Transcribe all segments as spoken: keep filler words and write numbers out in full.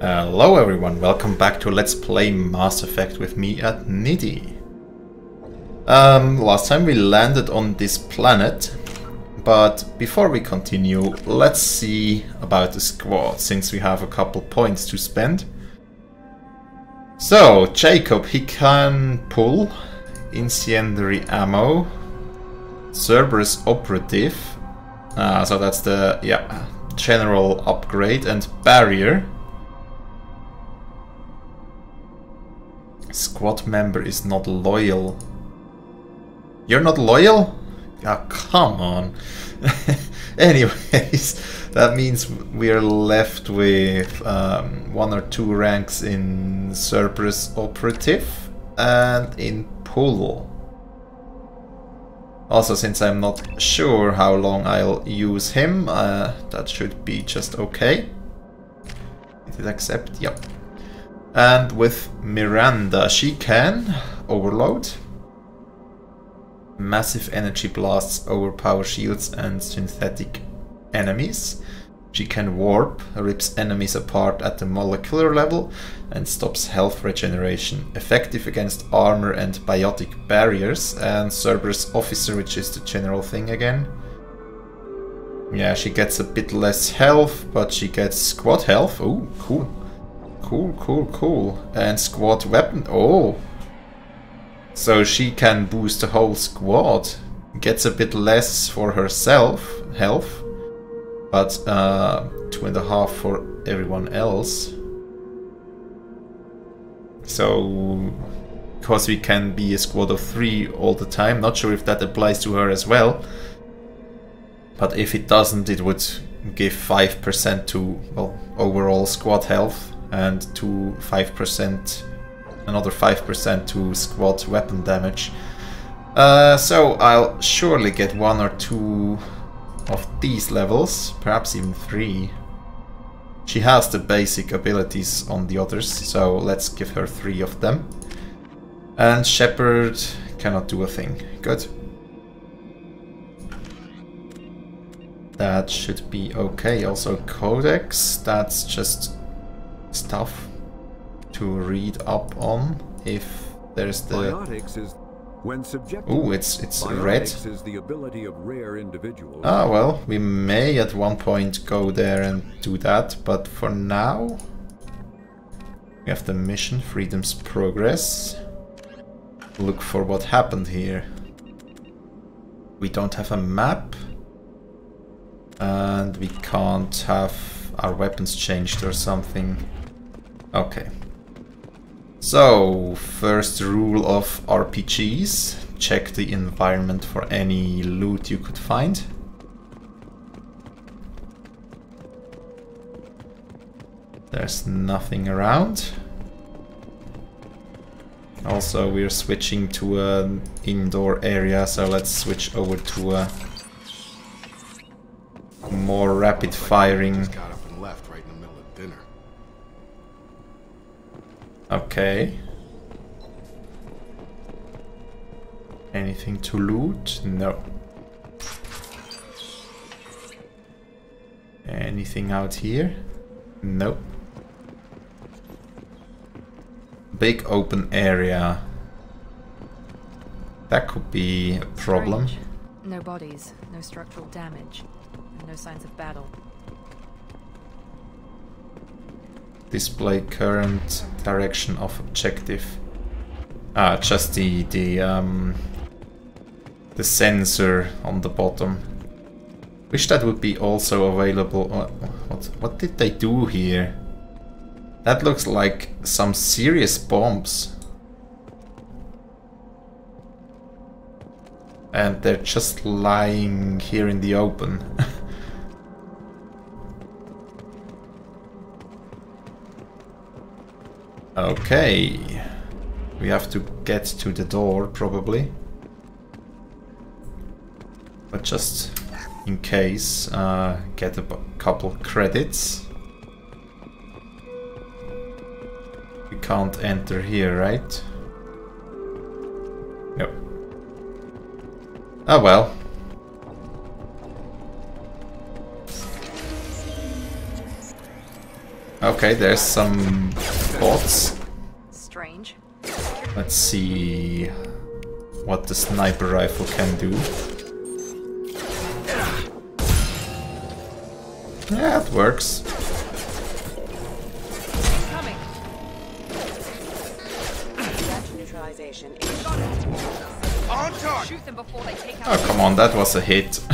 Hello everyone, welcome back to Let's Play Mass Effect with me at Nidhi. Um, last time we landed on this planet, but before we continue, let's see about the squad, since we have a couple points to spend. So, Jacob, he can pull incendiary ammo, Cerberus operative, uh, so that's the yeah general upgrade, and barrier. Squad member is not loyal. You're not loyal? Ah, come on. Anyways, that means we're left with um, one or two ranks in Cerberus operative and in pull. Also, since I'm not sure how long I'll use him, uh, that should be just okay. Did it accept? Yep. And with Miranda, she can overload. Massive energy blasts overpower shields and synthetic enemies. She can warp, rips enemies apart at the molecular level and stops health regeneration. Effective against armor and biotic barriers. And Cerberus officer, which is the general thing again. Yeah, she gets a bit less health, but she gets squad health. Oh, cool. Cool, cool, cool. And squad weapon. Oh! So she can boost the whole squad. Gets a bit less for herself, health. But uh, two and a half for everyone else. So, because we can be a squad of three all the time. Not sure if that applies to her as well. But if it doesn't, it would give five percent to, well, overall squad health. And to five percent, another five percent to squad weapon damage. Uh, so I'll surely get one or two of these levels, perhaps even three. She has the basic abilities on the others, so let's give her three of them. And Shepard cannot do a thing. Good. That should be okay. Also Codex, that's just stuff to read up on if there's the... Oh, it's it's red. Is the ability of rare individuals. Ah, well, we may at one point go there and do that, but for now we have the mission, Freedom's Progress. Look for what happened here. We don't have a map and we can't have our weapons changed or something. Okay. So, first rule of R P Gs. Check the environment for any loot you could find. There's nothing around. Also, we're switching to an indoor area, so let's switch over to a more rapid firing. Okay. Anything to loot? No. Anything out here? Nope. Big open area. That could be a problem. Strange. No bodies, no structural damage, and no signs of battle. Display current direction of objective. Ah, just the the um, the sensor on the bottom. Wish that would be also available. Uh, what what did they do here? That looks like some serious bombs. And they're just lying here in the open. Okay, we have to get to the door probably, but just in case, uh, get a couple credits. We can't enter here, right? Nope. Oh well. Okay, there's some bots. Strange. Let's see what the sniper rifle can do. Yeah, it works. Coming. Oh, come on, that was a hit.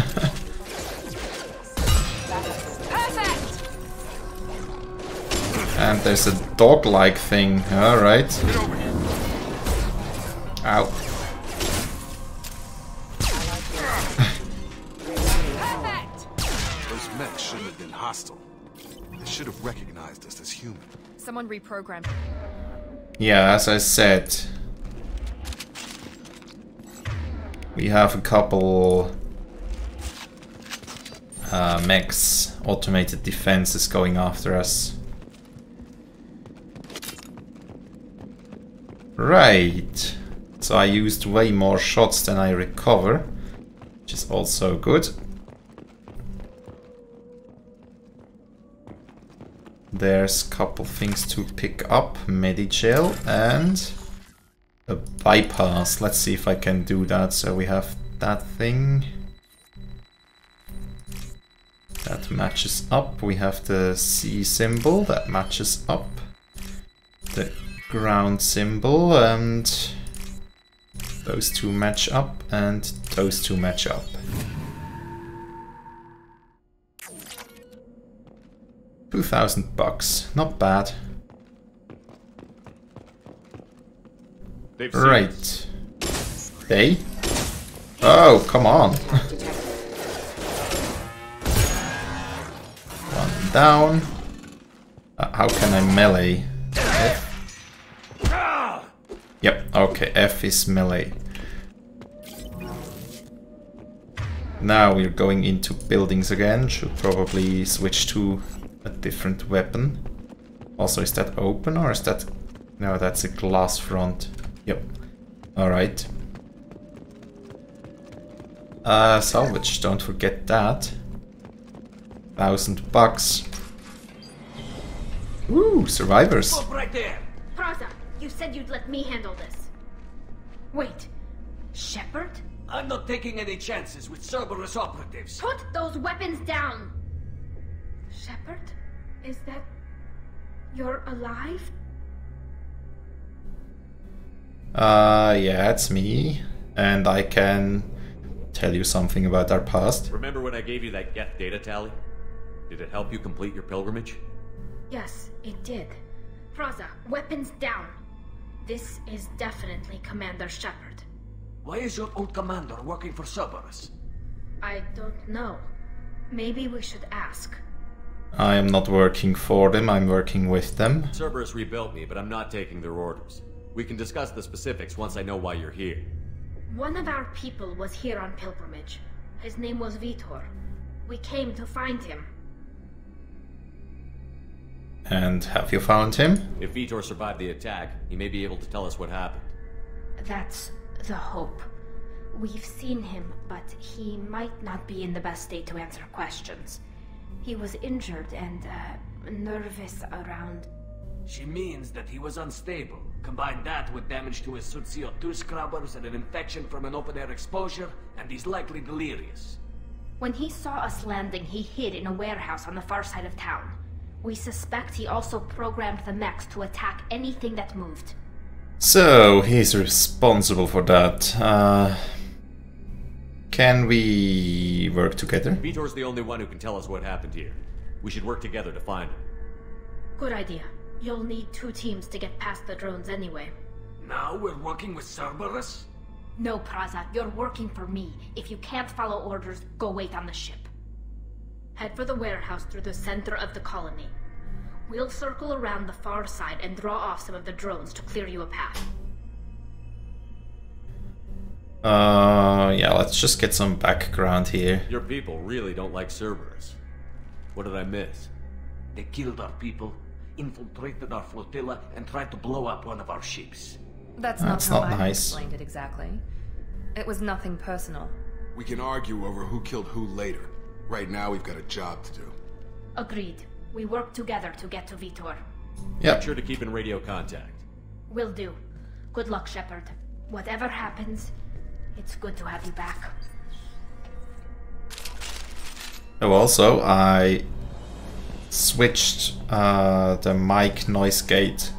And there's a dog-like thing. Alright. Ow. Those mechs should have been hostile. They should have recognized us as human. Someone reprogrammed. Yeah, as I said, we have a couple uh, mechs, automated defenses going after us. Right, so I used way more shots than I recover, which is also good. There's a couple things to pick up, Medigel and a bypass. Let's see if I can do that. So we have that thing. That matches up. We have the C symbol that matches up. The ground symbol, and those two match up, and those two match up. Two thousand bucks, not bad. They've right. They? Oh, come on. One down. Uh, how can I melee? Yep, okay, F is melee. Now we're going into buildings again. Should probably switch to a different weapon. Also, is that open or is that... No, that's a glass front. Yep. Alright. Uh, salvage, don't forget that. Thousand bucks. Woo, survivors. Right there. You said you'd let me handle this. Wait, Shepard? I'm not taking any chances with Cerberus operatives. Put those weapons down! Shepard? Is that... you're alive? Uh, yeah, it's me. And I can tell you something about our past. Remember when I gave you that Geth data tally? Did it help you complete your pilgrimage? Yes, it did. Prazza, weapons down! This is definitely Commander Shepard. Why is your old commander working for Cerberus? I don't know. Maybe we should ask. I am not working for them, I'm working with them. Cerberus rebuilt me, but I'm not taking their orders. We can discuss the specifics once I know why you're here. One of our people was here on pilgrimage. His name was Veetor. We came to find him. And have you found him? If Veetor survived the attack, he may be able to tell us what happened. That's the hope. We've seen him, but he might not be in the best state to answer questions. He was injured and uh, nervous around... She means that he was unstable. Combine that with damage to his C O two scrubbers and an infection from an open-air exposure, and he's likely delirious. When he saw us landing, he hid in a warehouse on the far side of town. We suspect he also programmed the mechs to attack anything that moved. So, he's responsible for that. Uh, can we work together? Veetor's the only one who can tell us what happened here. We should work together to find him. Good idea. You'll need two teams to get past the drones anyway. Now we're working with Cerberus? No, Prazza, you're working for me. If you can't follow orders, go wait on the ship. Head for the warehouse through the center of the colony. We'll circle around the far side and draw off some of the drones to clear you a path. Uh, yeah, let's just get some background here. Your people really don't like Cerberus. What did I miss? They killed our people, infiltrated our flotilla, and tried to blow up one of our ships. That's not That's how not I nice. explained it exactly. It was nothing personal. We can argue over who killed who later. Right now, we've got a job to do. Agreed. We work together to get to Veetor. Yeah. Make sure to keep in radio contact. Will do. Good luck, Shepard. Whatever happens, it's good to have you back. Oh, also, I switched uh, the mic noise gate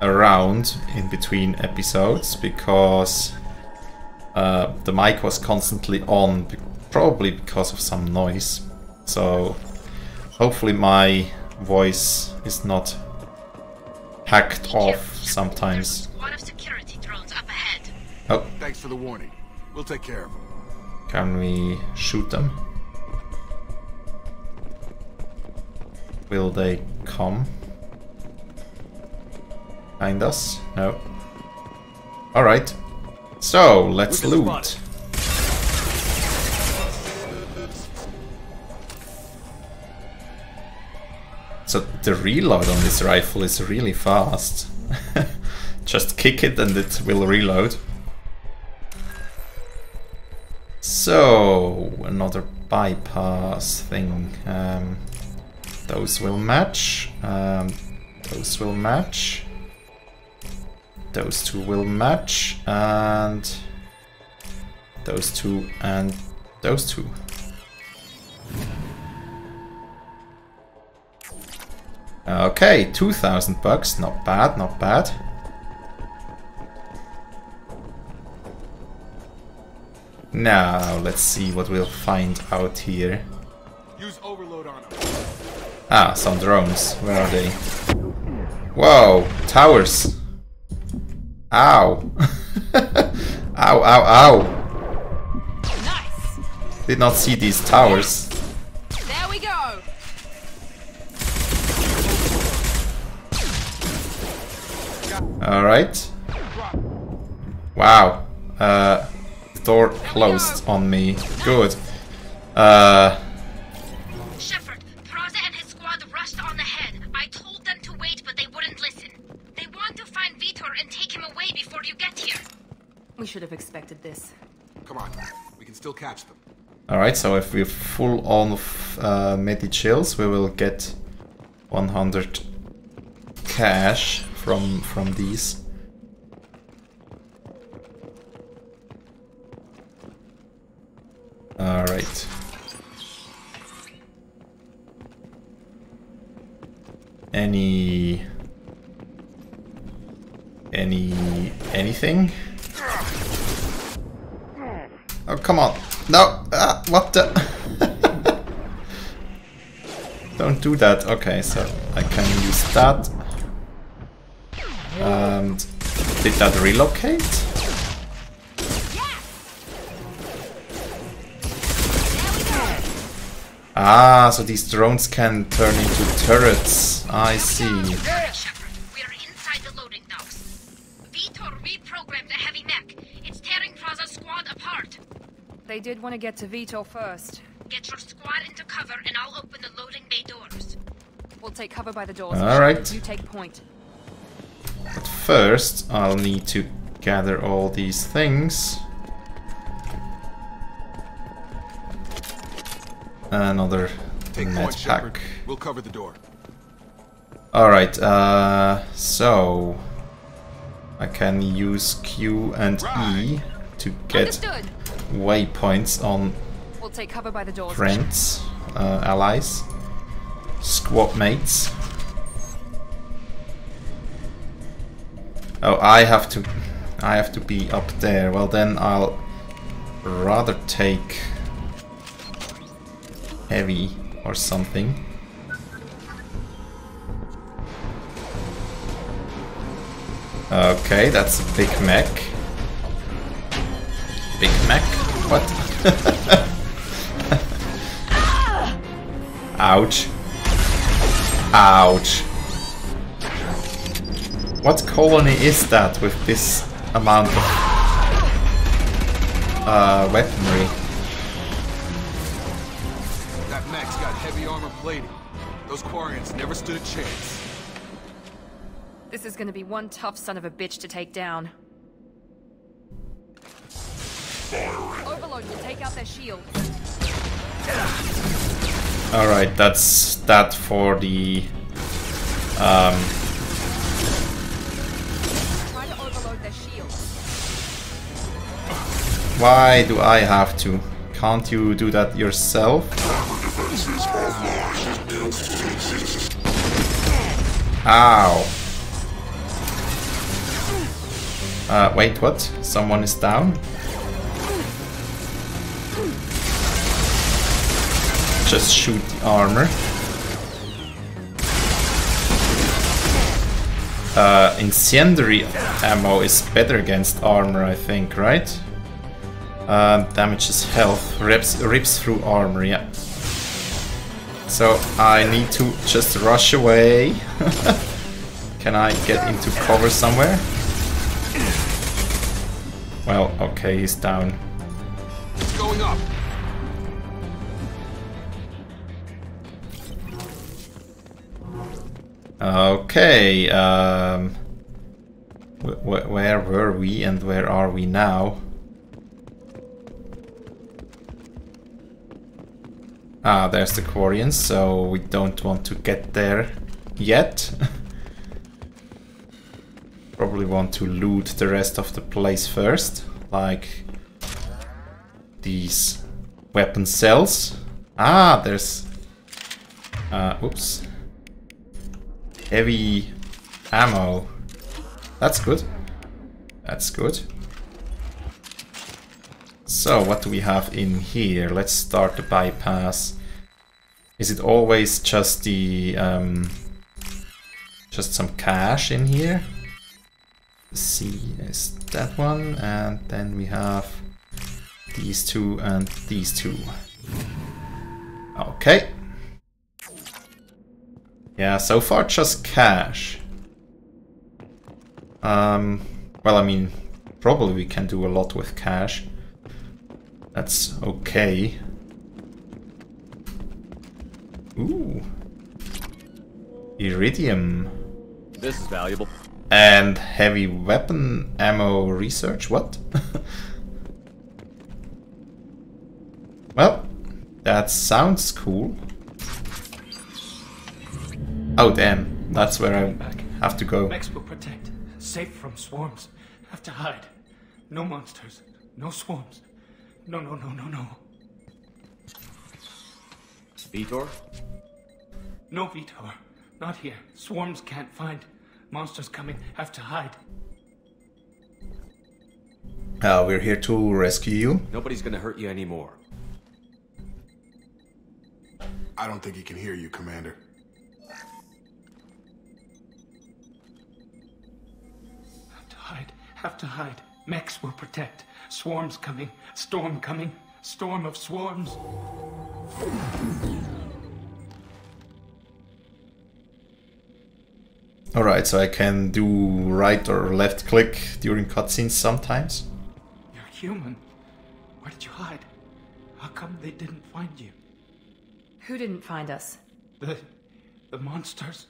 around in between episodes because uh, the mic was constantly on, probably because of some noise. So hopefully my voice is not hacked off sometimes. One of security drones up ahead. Oh. Thanks for the warning. We'll take care of them. Can we shoot them? Will they come behind us? No. All right. So let's loot. So the reload on this rifle is really fast. Just kick it and it will reload. So another bypass thing. Um, those will match. Um, those will match. Those two will match, and those two and those two. Okay, two thousand bucks, not bad, not bad. Now, let's see what we'll find out here. Use overload on them. Ah, some drones. Where are they? Whoa, towers. Ow. Ow, ow, ow. Nice. Did not see these towers. There we go. Alright. Wow. Uh, the door closed on me. Good. Uh, Shepard, Prazza and his squad rushed on ahead. I told them to wait, but they wouldn't listen. They want to find Veetor and take him away before you get here. We should have expected this. Come on. We can still catch them. Alright, so if we're full on of uh, medi-chills, we will get one hundred cash. From from these. All right. Any any anything? Oh come on! No! Ah, what the? Don't do that. Okay, so I can use that. Um, did that relocate? Ah, so these drones can turn into turrets. I see. Shepard, we are inside the loading docks. Veetor reprogrammed the heavy mech. It's tearing Prazza's squad apart. They did want to get to Veetor first. Get your squad into cover, and I'll open the loading bay doors. We'll take cover by the doors. All right. You take point. But first, I'll need to gather all these things. Another med pack. We'll cover the door. All right. Uh, so I can use Q and E to get waypoints on friends, uh, allies, squad mates. Oh, I have to, I have to be up there. Well, then I'll rather take heavy or something. Okay, that's a Big Mac. Big Mac? What? Ouch. Ouch. What colony is that with this amount of uh, weaponry? That mech's got heavy armor plating. Those Quarians never stood a chance. This is going to be one tough son of a bitch to take down. Overload will take out their shield. Alright, that's that for the um try to overload the shield. Why do I have to? Can't you do that yourself? Ow. Uh, wait, what? Someone is down? Just shoot the armor. Uh, incendiary ammo is better against armor, I think, right? Uh, damages health, rips, rips through armor, yeah. So I need to just rush away. Can I get into cover somewhere? Well, okay, he's down. It's going up. Okay, um, wh where were we and where are we now? Ah, there's the Quarians, so we don't want to get there yet. Probably want to loot the rest of the place first, like these weapon cells. Ah, there's... Uh, oops. Heavy ammo. That's good. That's good. So, what do we have in here? Let's start the bypass. Is it always just the... Um, just some cash in here? See, is that one, and then we have these two and these two. Okay. Yeah, so far just cash. Um, well, I mean, probably we can do a lot with cash. That's okay. Ooh. Iridium. This is valuable. And heavy weapon ammo research? What? Well, that sounds cool. Oh damn, that's where I have to go. Max will protect. Safe from swarms. Have to hide. No monsters. No swarms. No, no, no, no, no. Veetor? No Veetor. Not here. Swarms can't find. Monsters coming, have to hide. Uh, we're here to rescue you. Nobody's gonna hurt you anymore. I don't think he can hear you, Commander. Have to hide, have to hide. Mechs will protect. Swarms coming, storm coming, storm of swarms. Alright, so I can do right or left click during cutscenes sometimes. You're human. Where did you hide? How come they didn't find you? Who didn't find us? The... the monsters.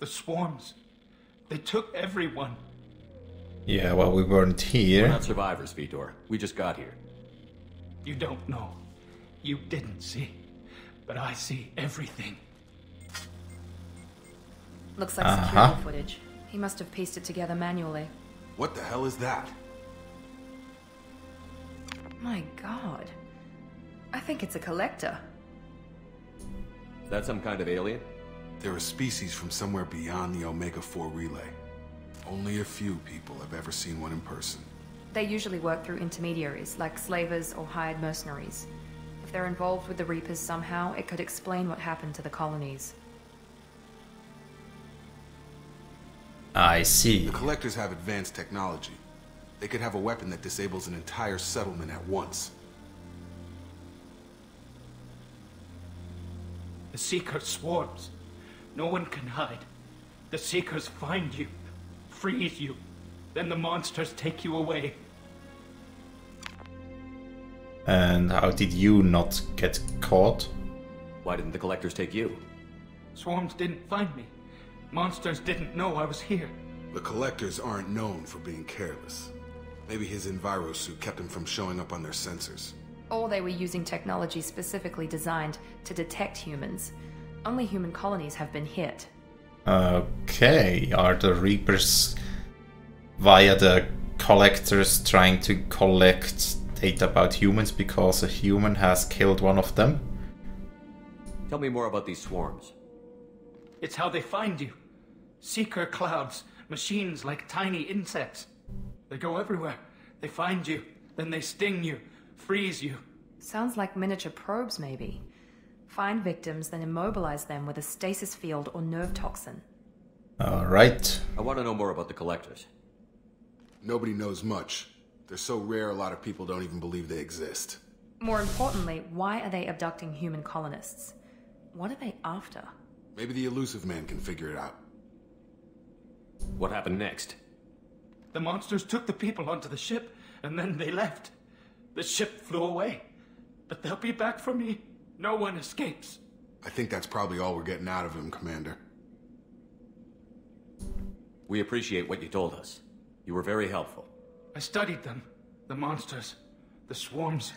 The swarms. They took everyone. Yeah, well, we weren't here. We're not survivors, Veetor. We just got here. You don't know. You didn't see. But I see everything. Looks like security uh-huh. footage. He must have pasted together manually. What the hell is that? My god. I think it's a collector. Is that some kind of alien? They're a species from somewhere beyond the Omega four Relay. Only a few people have ever seen one in person. They usually work through intermediaries, like slavers or hired mercenaries. If they're involved with the Reapers somehow, it could explain what happened to the colonies. I see. The Collectors have advanced technology. They could have a weapon that disables an entire settlement at once. The Seeker swarms. No one can hide. The Seekers find you, freeze you, then the monsters take you away. And how did you not get caught? Why didn't the Collectors take you? Swarms didn't find me. Monsters didn't know I was here. The Collectors aren't known for being careless. Maybe his enviro suit kept him from showing up on their sensors. Or they were using technology specifically designed to detect humans. Only human colonies have been hit. Okay, are the Reapers via the Collectors trying to collect data about humans because a human has killed one of them? Tell me more about these swarms. It's how they find you. Seeker clouds, machines like tiny insects. They go everywhere. They find you, then they sting you, freeze you. Sounds like miniature probes, maybe. Find victims, then immobilize them with a stasis field or nerve toxin. All right. I want to know more about the Collectors. Nobody knows much. They're so rare a lot of people don't even believe they exist. More importantly, why are they abducting human colonists? What are they after? Maybe the elusive man can figure it out. What happened next? The monsters took the people onto the ship, and then they left. The ship flew away. But they'll be back for me. No one escapes. I think that's probably all we're getting out of him, Commander. We appreciate what you told us. You were very helpful. I studied them. The monsters. The swarms.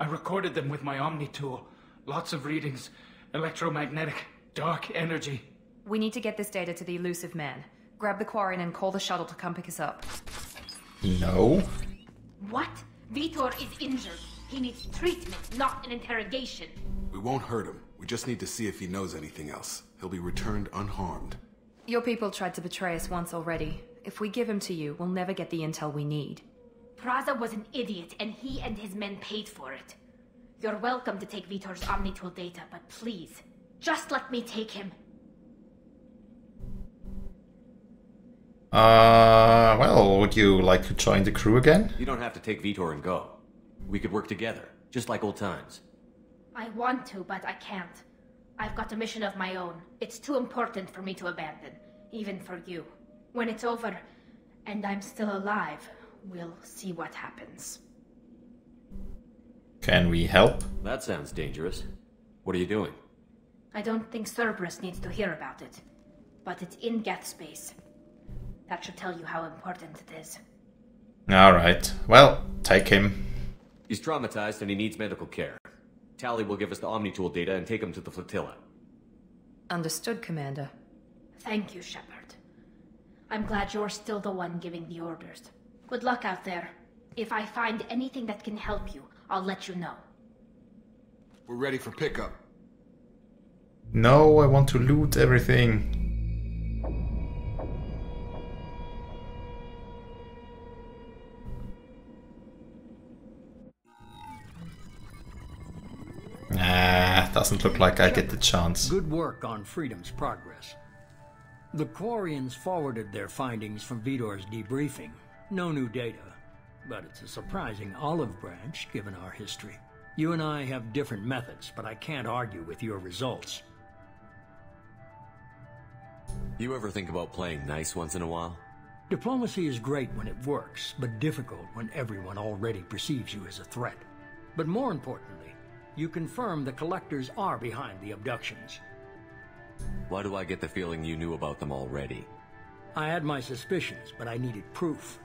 I recorded them with my Omni tool. Lots of readings. Electromagnetic. Dark energy. We need to get this data to the elusive man. Grab the Quarian and call the shuttle to come pick us up. No. What? Veetor is injured. He needs treatment, not an interrogation. We won't hurt him. We just need to see if he knows anything else. He'll be returned unharmed. Your people tried to betray us once already. If we give him to you, we'll never get the intel we need. Prazza was an idiot, and he and his men paid for it. You're welcome to take Veetor's Omni tool data, but please, just let me take him. Uh, well, would you like to join the crew again? You don't have to take Veetor and go. We could work together, just like old times. I want to, but I can't. I've got a mission of my own. It's too important for me to abandon, even for you. When it's over, and I'm still alive, we'll see what happens. Can we help? That sounds dangerous. What are you doing? I don't think Cerberus needs to hear about it. But it's in Geth space. That should tell you how important it is. Alright. Well, take him. He's traumatized and he needs medical care. Tali will give us the Omni tool data and take him to the flotilla. Understood, Commander. Thank you, Shepard. I'm glad you're still the one giving the orders. Good luck out there. If I find anything that can help you, I'll let you know. We're ready for pickup. No, I want to loot everything. Nah, doesn't look like I get the chance. Good work on Freedom's progress. The Quarians forwarded their findings from Veetor's debriefing. No new data, but it's a surprising olive branch given our history. You and I have different methods, but I can't argue with your results. You ever think about playing nice once in a while? Diplomacy is great when it works, but difficult when everyone already perceives you as a threat. But more importantly, you confirm the Collectors are behind the abductions. Why do I get the feeling you knew about them already? I had my suspicions, but I needed proof.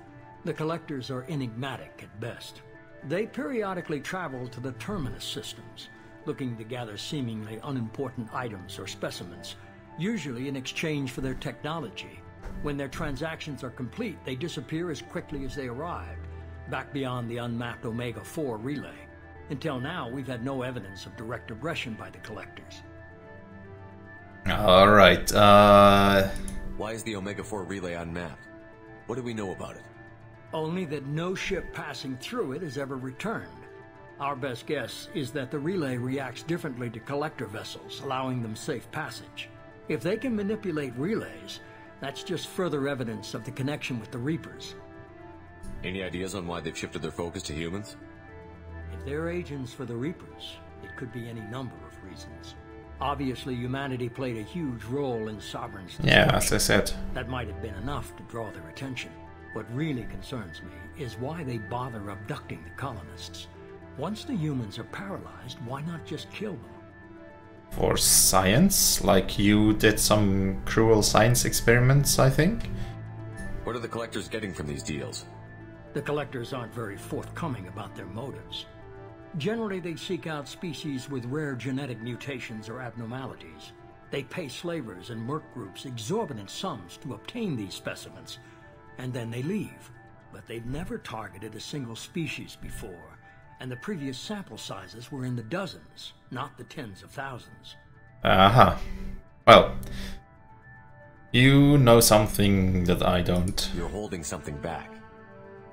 The Collectors are enigmatic at best. They periodically travel to the terminus systems, looking to gather seemingly unimportant items or specimens, usually in exchange for their technology. When their transactions are complete, they disappear as quickly as they arrived, back beyond the unmapped Omega four Relay. Until now, we've had no evidence of direct aggression by the Collectors. Alright, uh... why is the Omega four Relay unmapped? What do we know about it? Only that no ship passing through it has ever returned. Our best guess is that the relay reacts differently to Collector vessels, allowing them safe passage. If they can manipulate relays, that's just further evidence of the connection with the Reapers. Any ideas on why they've shifted their focus to humans? If they're agents for the Reapers, it could be any number of reasons. Obviously, humanity played a huge role in Sovereign's destruction. Yeah, as I said. That might have been enough to draw their attention. What really concerns me is why they bother abducting the colonists. Once the humans are paralyzed, why not just kill them? For science? Like you did some cruel science experiments, I think? What are the Collectors getting from these deals? The Collectors aren't very forthcoming about their motives. Generally, they seek out species with rare genetic mutations or abnormalities. They pay slavers and work groups exorbitant sums to obtain these specimens, and then they leave. But they've never targeted a single species before, and the previous sample sizes were in the dozens, not the tens of thousands. Aha. Uh-huh. Well, you know something that I don't. You're holding something back.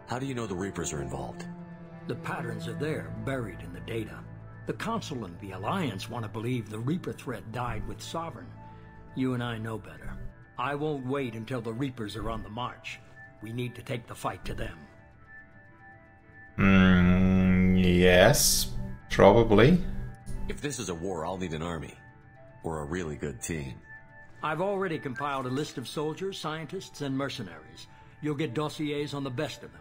How do you know the Reapers are involved? The patterns are there, buried in the data. The Council and the Alliance want to believe the Reaper threat died with Sovereign. You and I know better. I won't wait until the Reapers are on the march. We need to take the fight to them. Mm, yes, probably. If this is a war, I'll need an army. Or a really good team. I've already compiled a list of soldiers, scientists, and mercenaries. You'll get dossiers on the best of them.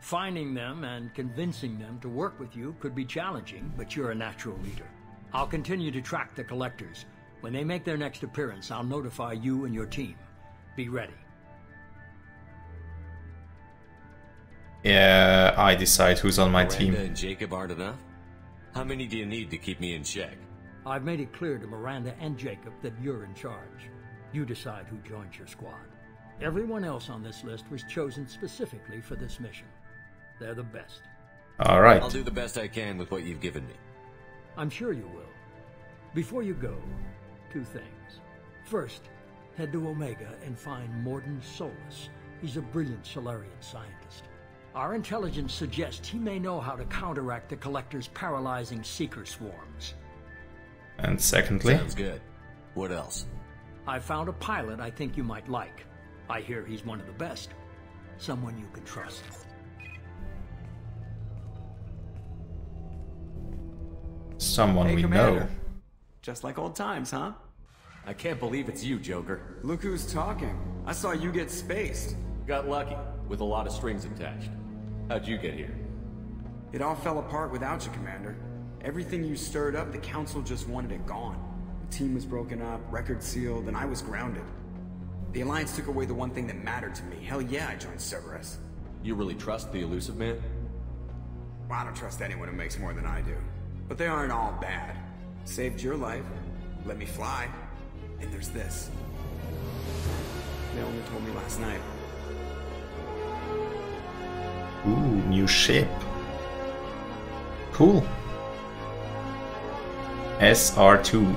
Finding them and convincing them to work with you could be challenging, but you're a natural leader. I'll continue to track the Collectors. When they make their next appearance, I'll notify you and your team. Be ready. Yeah, I decide who's on my Miranda team. Miranda and Jacob aren't enough? How many do you need to keep me in check? I've made it clear to Miranda and Jacob that you're in charge. You decide who joins your squad. Everyone else on this list was chosen specifically for this mission. They're the best. All right. I'll do the best I can with what you've given me. I'm sure you will. Before you go, two things. First, head to Omega and find Mordin Solus. He's a brilliant Salarian scientist. Our intelligence suggests he may know how to counteract the Collector's paralyzing seeker swarms. And secondly... Sounds good. What else? I found a pilot I think you might like. I hear he's one of the best. Someone you can trust. Someone hey, we Commander. know. Just like old times, huh? I can't believe it's you, Joker. Look who's talking. I saw you get spaced. Got lucky, with a lot of strings attached. How'd you get here? It all fell apart without you, Commander. Everything you stirred up, the Council just wanted it gone. The team was broken up, record sealed, and I was grounded. The Alliance took away the one thing that mattered to me. Hell yeah, I joined Cerberus. You really trust the elusive man? Well, I don't trust anyone who makes more than I do. But they aren't all bad. Saved your life, let me fly, and there's this. They only told me last night. Ooh, new ship. Cool. S R two.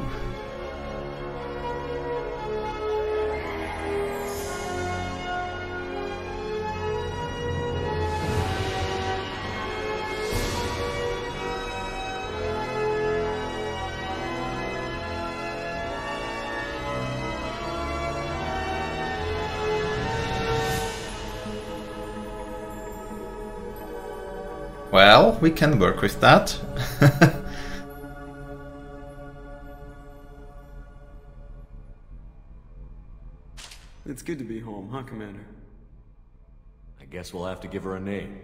Well, we can work with that. It's good to be home, huh, Commander? I guess we'll have to give her a name.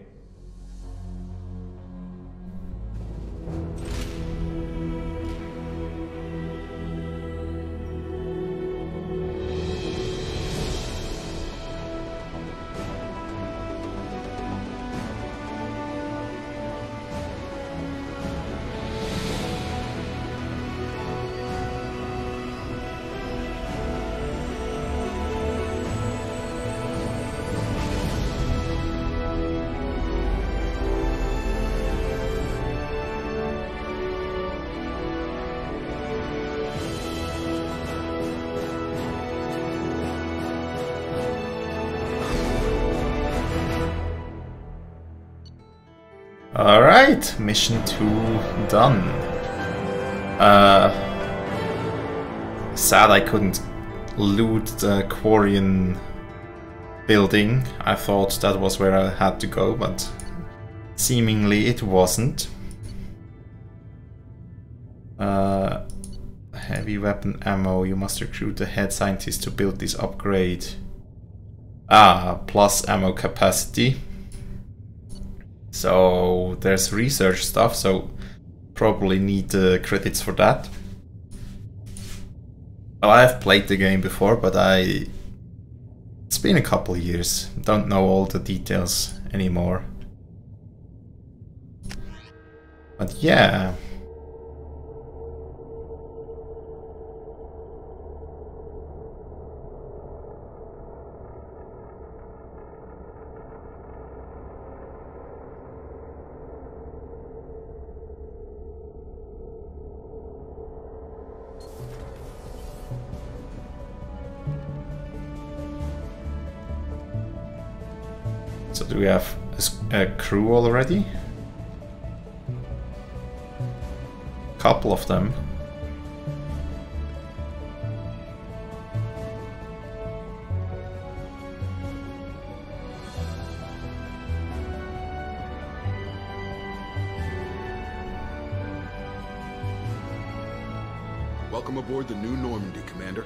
Alright, mission two done. Uh, sad I couldn't loot the Quarian building. I thought that was where I had to go, but seemingly it wasn't. Uh, heavy weapon ammo. You must recruit the head scientist to build this upgrade. Ah, plus ammo capacity. So there's research stuff, so probably need uh, credits for that. Well, I've played the game before, but I... It's been a couple years. Don't know all the details anymore. But yeah. So do we have a crew already? Couple of them. Welcome aboard the new Normandy, Commander.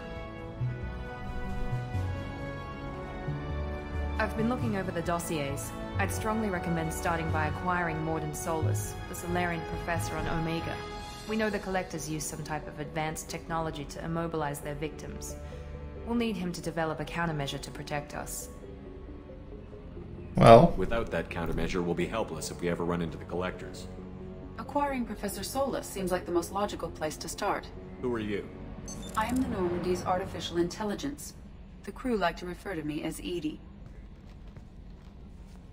I've been looking over the dossiers. I'd strongly recommend starting by acquiring Mordin Solus, the Salarian professor on Omega. We know the Collectors use some type of advanced technology to immobilize their victims. We'll need him to develop a countermeasure to protect us. Well, without that countermeasure, we'll be helpless if we ever run into the Collectors. Acquiring Professor Solus seems like the most logical place to start. Who are you? I am the Normandy's artificial intelligence. The crew like to refer to me as E D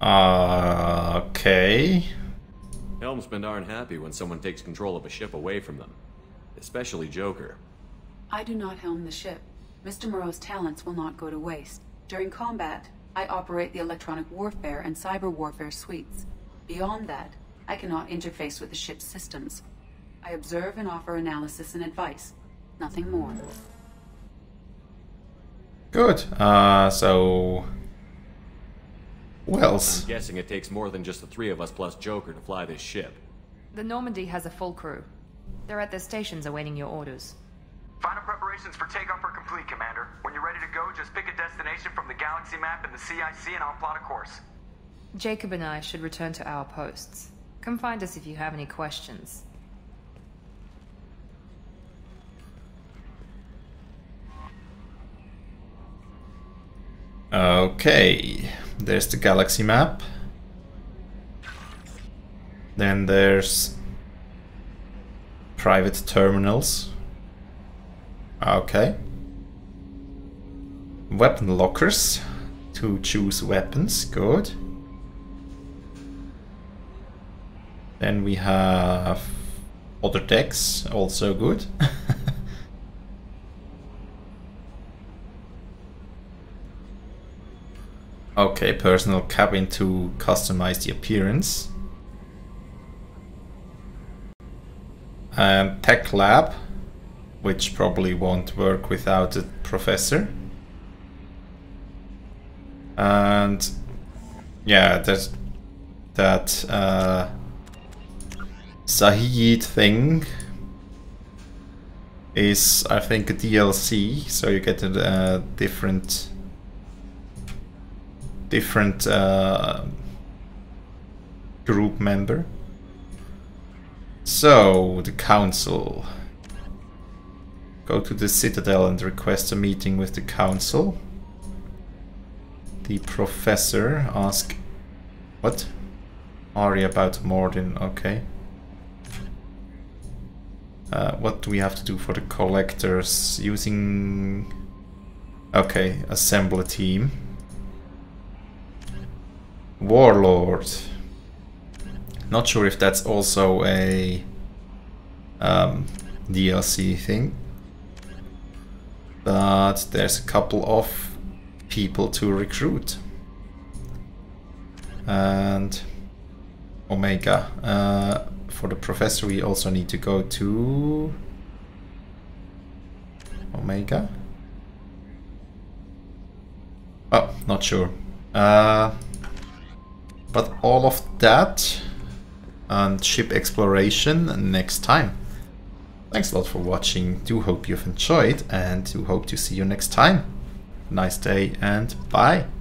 I. Uh, okay. Helmsmen aren't happy when someone takes control of a ship away from them, especially Joker. I do not helm the ship. Mister Moreau's talents will not go to waste. During combat, I operate the electronic warfare and cyber warfare suites. Beyond that, I cannot interface with the ship's systems. I observe and offer analysis and advice, nothing more. Good. Uh, so... Well, I'm guessing it takes more than just the three of us plus Joker to fly this ship. The Normandy has a full crew. They're at their stations awaiting your orders. Final preparations for takeoff are complete, Commander. When you're ready to go, just pick a destination from the galaxy map and the C I C and I'll plot a course. Jacob and I should return to our posts. Come find us if you have any questions. Okay. There's the galaxy map. Then there's private terminals. Okay. Weapon lockers to choose weapons. Good. Then we have other decks. Also good. Okay, personal cabin to customize the appearance. Um, tech lab, which probably won't work without a professor. And yeah, that that uh, Zahid thing is, I think, a D L C, so you get a uh, different. different uh, group member. So, the council. Go to the Citadel and request a meeting with the council. The professor ask... What? Ari about Mordin, okay. Uh, what do we have to do for the Collectors? Using... Okay, assemble a team. Warlord. Not sure if that's also a um, D L C thing, but there's a couple of people to recruit. And Omega. Uh, for the professor, we also need to go to Omega. Oh, not sure. Uh, But all of that and ship exploration next time. Thanks a lot for watching. Do hope you've enjoyed and do hope to see you next time. Nice day and bye.